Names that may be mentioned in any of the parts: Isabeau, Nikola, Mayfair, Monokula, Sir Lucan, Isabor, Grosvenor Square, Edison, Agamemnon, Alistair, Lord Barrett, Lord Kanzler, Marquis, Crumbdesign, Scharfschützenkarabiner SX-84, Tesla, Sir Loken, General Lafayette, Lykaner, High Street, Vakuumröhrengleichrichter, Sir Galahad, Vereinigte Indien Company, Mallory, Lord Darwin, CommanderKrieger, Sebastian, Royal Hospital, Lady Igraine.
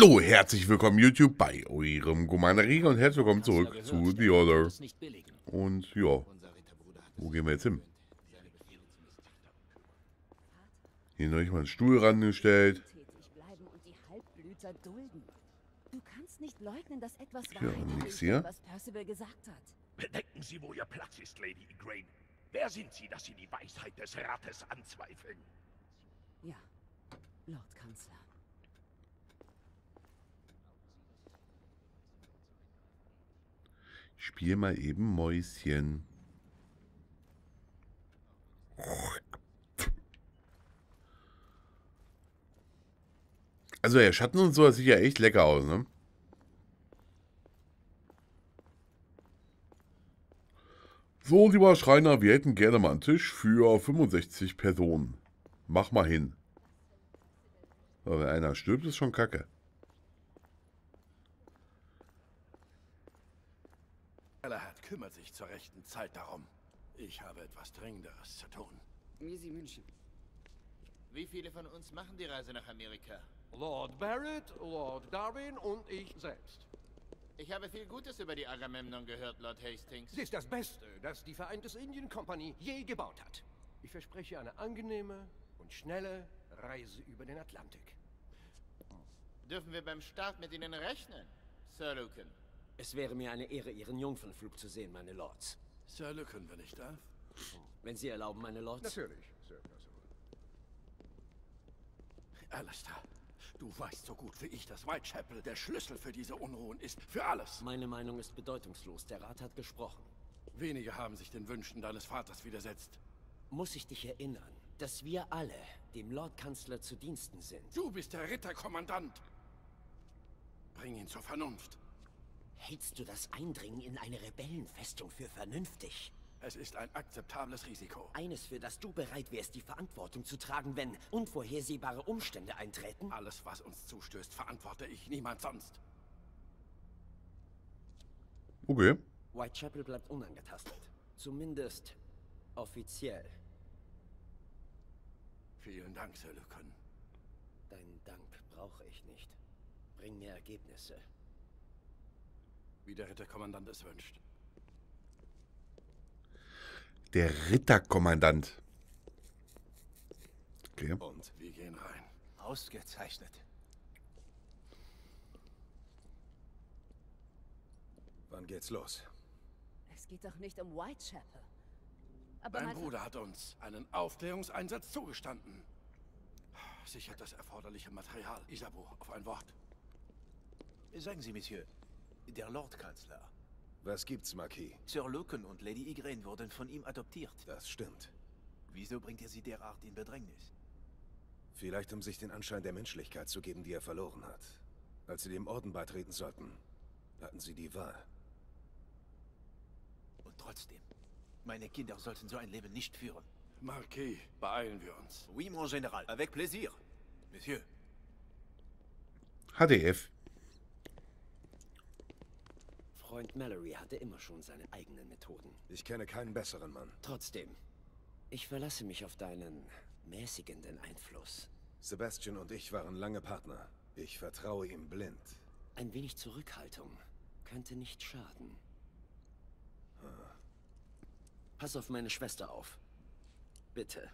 Hallo, herzlich willkommen YouTube bei eurem CommanderKrieger und herzlich willkommen zurück zu The Order. Und ja, wo gehen wir jetzt hin? Hier noch mal einen Stuhl rangestellt. Ja, nichts hier. Bedenken Sie, wo Ihr Platz ist, Lady Igraine. Wer sind Sie, dass Sie die Weisheit des Rates anzweifeln? Ja, Lord Kanzler. Ich spiele mal eben Mäuschen. Also der Schatten und so, das sieht ja echt lecker aus, ne? So, lieber Schreiner, wir hätten gerne mal einen Tisch für 65 Personen. Mach mal hin. Aber wenn einer stirbt, ist schon kacke. Galahad kümmert sich zur rechten Zeit darum. Ich habe etwas Dringenderes zu tun. Wie Sie wünschen. Wie viele von uns machen die Reise nach Amerika? Lord Barrett, Lord Darwin und ich selbst. Ich habe viel Gutes über die Agamemnon gehört, Lord Hastings. Sie ist das Beste, das die Vereinigte Indien Company je gebaut hat. Ich verspreche eine angenehme und schnelle Reise über den Atlantik. Dürfen wir beim Start mit Ihnen rechnen, Sir Lucan? Es wäre mir eine Ehre, Ihren Jungfernflug zu sehen, meine Lords. Sir Lucan, wenn ich darf? Wenn Sie erlauben, meine Lords. Natürlich, Sir Lucan. Alistair. Du weißt so gut wie ich, dass Whitechapel der Schlüssel für diese Unruhen ist. Für alles. Meine Meinung ist bedeutungslos. Der Rat hat gesprochen. Wenige haben sich den Wünschen deines Vaters widersetzt. Muss ich dich erinnern, dass wir alle dem Lord Kanzler zu Diensten sind. Du bist der Ritterkommandant. Bring ihn zur Vernunft. Hältst du das Eindringen in eine Rebellenfestung für vernünftig? Es ist ein akzeptables Risiko. Eines, für das du bereit wärst, die Verantwortung zu tragen, wenn unvorhersehbare Umstände eintreten? Alles, was uns zustößt, verantworte ich, niemand sonst. Okay. Whitechapel bleibt unangetastet. Zumindest offiziell. Vielen Dank, Sir Lucan. Deinen Dank brauche ich nicht. Bring mir Ergebnisse. Wie der Ritterkommandant es wünscht. Der Ritterkommandant. Okay. Und wir gehen rein. Ausgezeichnet. Wann geht's los? Es geht doch nicht um Whitechapel. Aber mein Bruder hat uns einen Aufklärungseinsatz zugestanden. Sichert das erforderliche Material, Isabeau, auf ein Wort. Sagen Sie, Monsieur, der Lord Kanzler. Was gibt's, Marquis? Sir Loken und Lady Igraine wurden von ihm adoptiert. Das stimmt. Wieso bringt er sie derart in Bedrängnis? Vielleicht, um sich den Anschein der Menschlichkeit zu geben, die er verloren hat. Als sie dem Orden beitreten sollten, hatten sie die Wahl. Und trotzdem, meine Kinder sollten so ein Leben nicht führen. Marquis, beeilen wir uns. Oui, mon General, avec plaisir. Monsieur. HDF. Freund Mallory hatte immer schon seine eigenen Methoden. Ich kenne keinen besseren Mann. Trotzdem, ich verlasse mich auf deinen mäßigenden Einfluss. Sebastian und ich waren lange Partner. Ich vertraue ihm blind. Ein wenig Zurückhaltung könnte nicht schaden. Pass auf meine Schwester auf. Bitte.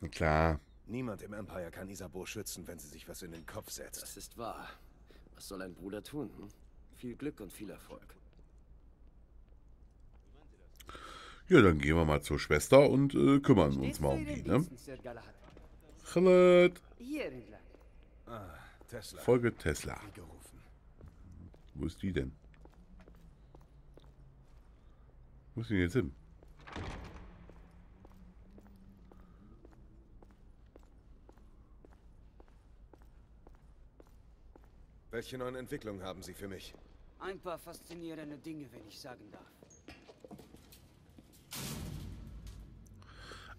Na klar. Niemand im Empire kann Isabor schützen, wenn sie sich was in den Kopf setzt. Das ist wahr. Was soll ein Bruder tun? Hm? Viel Glück und viel Erfolg. Ja, dann gehen wir mal zur Schwester und kümmern uns mal um die, ne? Galahad. Tesla. Folge Tesla. Wo ist die denn? Wo ist die denn jetzt hin? Welche neuen Entwicklungen haben Sie für mich? Ein paar faszinierende Dinge, wenn ich sagen darf.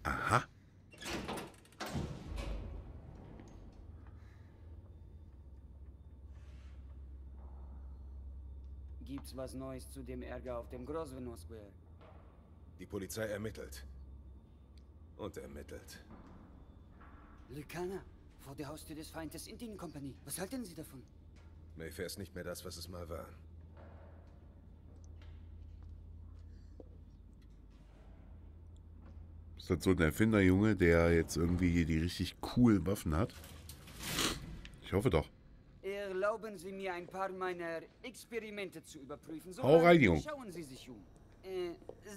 Aha. Gibt's was Neues zu dem Ärger auf dem Grosvenor Square? Die Polizei ermittelt. Und ermittelt. Lykaner, vor der Haustür des Feindes Indien Company. Was halten Sie davon? Mayfair ist nicht mehr das, was es mal war. Ist das so ein Erfinderjunge, der jetzt irgendwie hier die richtig coolen Waffen hat? Ich hoffe doch. Erlauben Sie mir, ein paar meiner Experimente zu überprüfen. So, schauen Sie sich um.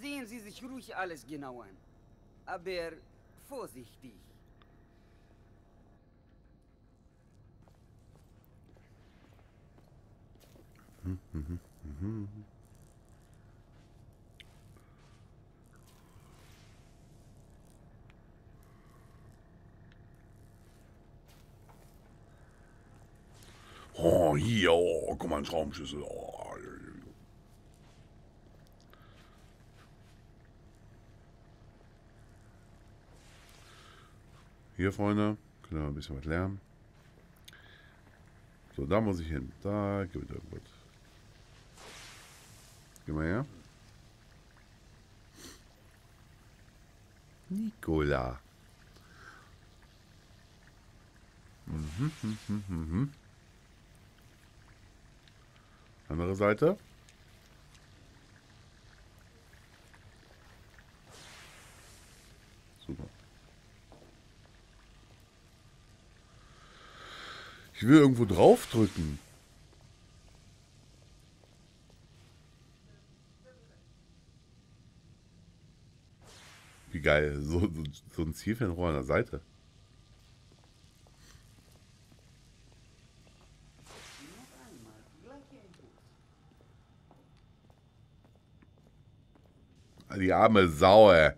Sehen Sie sich ruhig alles genau an. Aber vorsichtig. Oh, hier, oh, guck mal, ein Schraubenschlüssel. Oh. Hier, Freunde, können wir ein bisschen was lernen. So, da muss ich hin. Da gibt es irgendwas. Geh mal her. Nikola. Andere Seite. Super. Ich will irgendwo drauf drücken. Wie geil, so ein Zielfernrohr an der Seite. Die arme Sau, ey.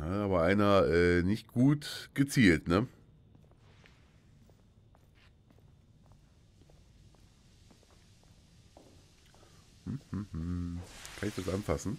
Aber einer nicht gut gezielt, ne? Kann ich das anfassen?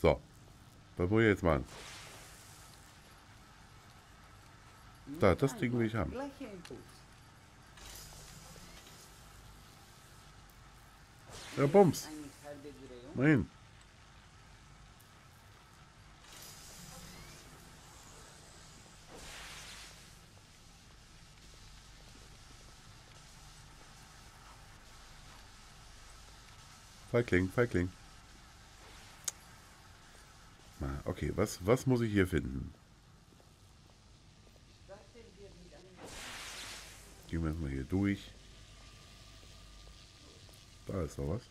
So, was wollen wir jetzt machen? Da, das Ding will ich haben. Ja, Bums. Mal hin. Feigling, Feigling. Okay, was muss ich hier finden? Gehen wir erstmal hier durch. Da ist noch was.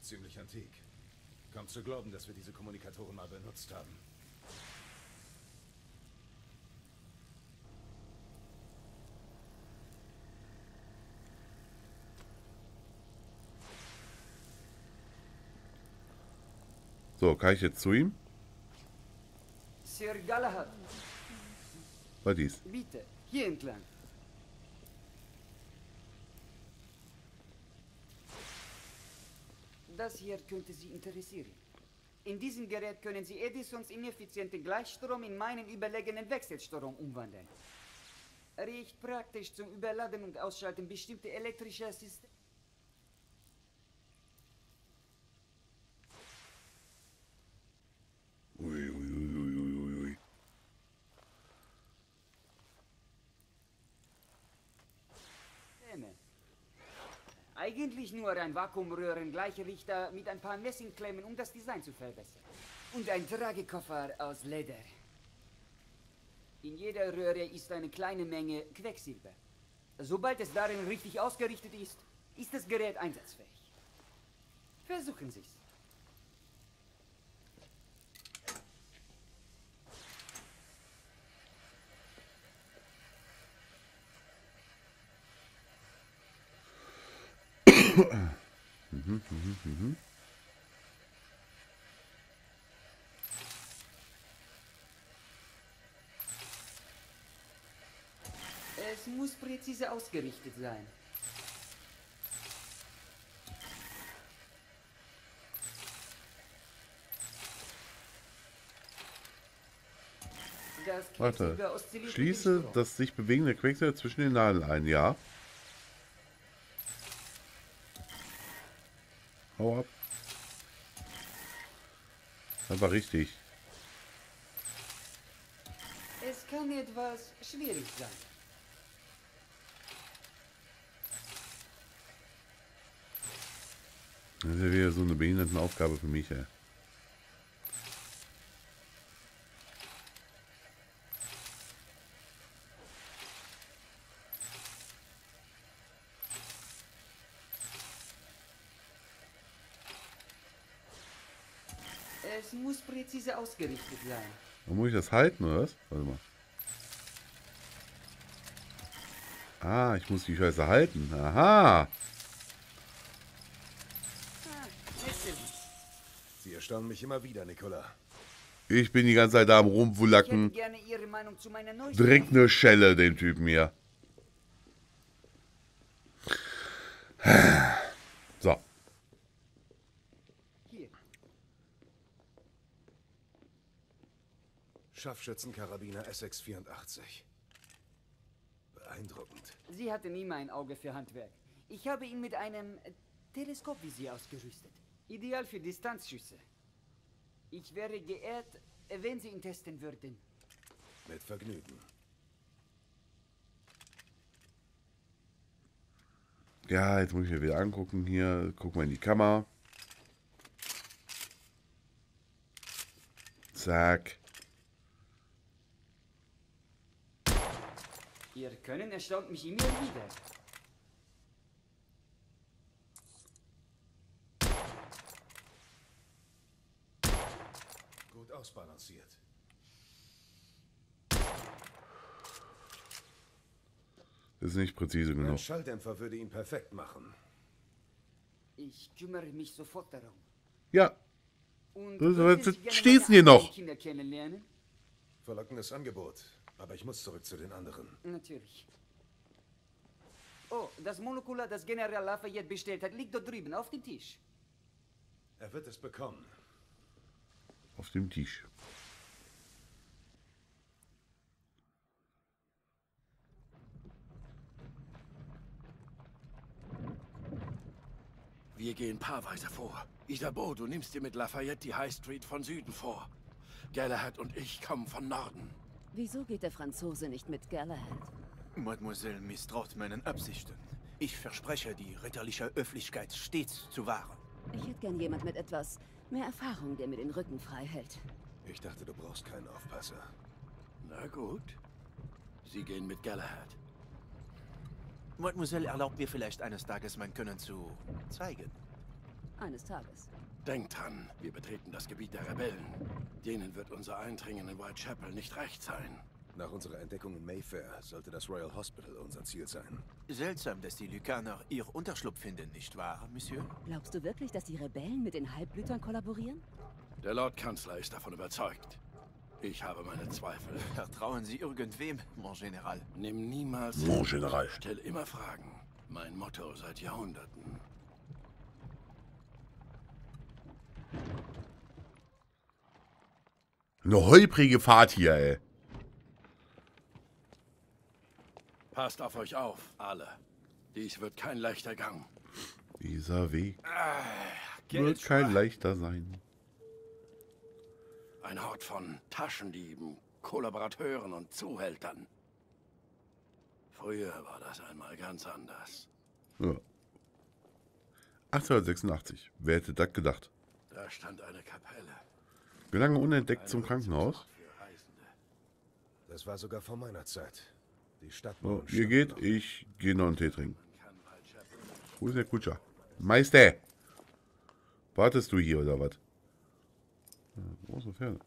Ziemlich antik. Kaum zu glauben, dass wir diese Kommunikatoren mal benutzt haben. So, kann ich jetzt zu ihm? Sir Galahad. War dies? Bitte, hier entlang. Das hier könnte Sie interessieren. In diesem Gerät können Sie Edisons ineffizienten Gleichstrom in meinen überlegenen Wechselstrom umwandeln. Recht praktisch zum Überladen und Ausschalten bestimmter elektrischer Systeme. Eigentlich nur ein Vakuumröhrengleichrichter mit ein paar Messingklemmen, um das Design zu verbessern. Und ein Tragekoffer aus Leder. In jeder Röhre ist eine kleine Menge Quecksilber. Sobald es darin richtig ausgerichtet ist, ist das Gerät einsatzfähig. Versuchen Sie es. Es muss präzise ausgerichtet sein. Warte, schließe das sich bewegende Quecksilber zwischen den Nadeln ein, ja. Hau ab. Das war richtig. Es kann etwas schwierig sein. Das ist ja wieder so eine Behindertenaufgabe für mich, ey. Es muss präzise ausgerichtet sein. Dann muss ich das halten, oder was? Warte mal. Ah, ich muss die Scheiße halten. Aha! Sie erstaunen mich immer wieder, Nikola. Ich bin die ganze Zeit da am Rumwulacken. Direkt eine Schelle, den Typen hier. So. Scharfschützenkarabiner SX-84. Beeindruckend. Sie hatte nie mein Auge für Handwerk. Ich habe ihn mit einem Teleskopvisier ausgerüstet. Ideal für Distanzschüsse. Ich wäre geehrt, wenn Sie ihn testen würden. Mit Vergnügen. Ja, jetzt muss ich mir wieder angucken hier. Gucken wir in die Kammer. Zack. Ihr Können erstaunt mich immer wieder. Gut ausbalanciert. Das ist nicht präzise genug. Ein Schalldämpfer würde ihn perfekt machen. Ich kümmere mich sofort darum. Ja. Und stehst du hier noch? Kinder kennenlernen? Verlockendes Angebot. Aber ich muss zurück zu den anderen. Natürlich. Oh, das Monokula, das General Lafayette bestellt hat, liegt dort drüben auf dem Tisch. Er wird es bekommen. Auf dem Tisch. Wir gehen paarweise vor. Isabeau, du nimmst dir mit Lafayette die High Street von Süden vor. Galahad und ich kommen von Norden. Wieso geht der Franzose nicht mit Galahad? Mademoiselle misstraut meinen Absichten. Ich verspreche, die ritterliche Höflichkeit stets zu wahren. Ich hätte gern jemand mit etwas mehr Erfahrung, der mir den Rücken frei hält. Ich dachte, du brauchst keinen Aufpasser. Na gut. Sie gehen mit Galahad. Mademoiselle erlaubt mir vielleicht eines Tages, mein Können zu zeigen. Eines Tages. Denkt dran, wir betreten das Gebiet der Rebellen. Denen wird unser Eindringen in Whitechapel nicht recht sein. Nach unserer Entdeckung in Mayfair sollte das Royal Hospital unser Ziel sein. Seltsam, dass die Lykaner ihr Unterschlupf finden, nicht wahr, Monsieur? Glaubst du wirklich, dass die Rebellen mit den Halbblütern kollaborieren? Der Lord Kanzler ist davon überzeugt. Ich habe meine Zweifel. Vertrauen Sie irgendwem, Mon General. Nimm niemals... Mon General. Stell immer Fragen. Mein Motto seit Jahrhunderten. Eine holprige Fahrt hier, ey. Passt auf euch auf, alle. Dies wird kein leichter Gang. Dieser Weg wird kein leichter sein. Ein Hort von Taschendieben, Kollaborateuren und Zuhältern. Früher war das einmal ganz anders. Ja. 1886. Wer hätte das gedacht? Da stand eine Kapelle. Gelange unentdeckt zum Krankenhaus. Das war sogar vor meiner Zeit. Die Stadt so, ihr geht, ich gehe noch einen Tee trinken. Wo ist der Kutscher? Meister! Wartest du hier oder was? Große Pferde.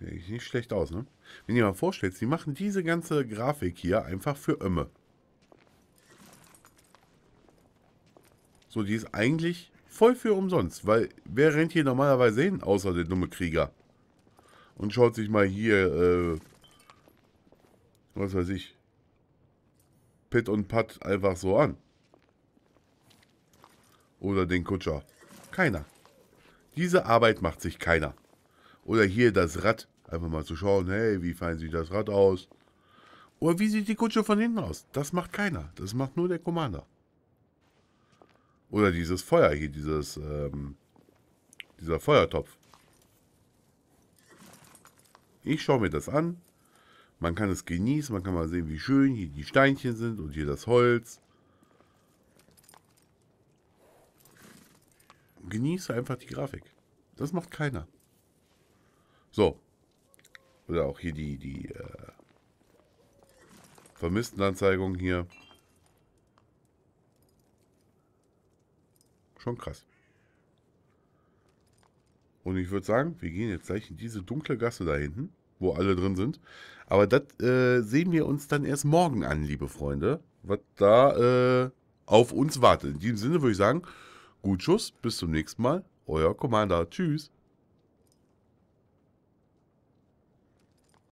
Sieht nicht schlecht aus, ne? Wenn ihr mal vorstellt, sie machen diese ganze Grafik hier einfach für Ömme. So, die ist eigentlich voll für umsonst, weil wer rennt hier normalerweise hin, außer der dumme Krieger? und schaut sich mal hier, was weiß ich, Pit und Pat einfach so an. Oder den Kutscher. Keiner. Diese Arbeit macht sich keiner. Oder hier das Rad. Einfach mal zu schauen, hey, wie fein sieht das Rad aus? Oder wie sieht die Kutsche von hinten aus? Das macht keiner. Das macht nur der Commander. Oder dieses Feuer hier, dieser Feuertopf. Ich schaue mir das an. Man kann es genießen, man kann mal sehen, wie schön hier die Steinchen sind und hier das Holz. Genieße einfach die Grafik. Das macht keiner. So. Oder auch hier die Vermisstenanzeigung hier. Schon krass. Und ich würde sagen, wir gehen jetzt gleich in diese dunkle Gasse da hinten, wo alle drin sind. Aber das sehen wir uns dann erst morgen an, liebe Freunde, was da auf uns wartet. In diesem Sinne würde ich sagen, gut Schuss, bis zum nächsten Mal, euer Commander. Tschüss.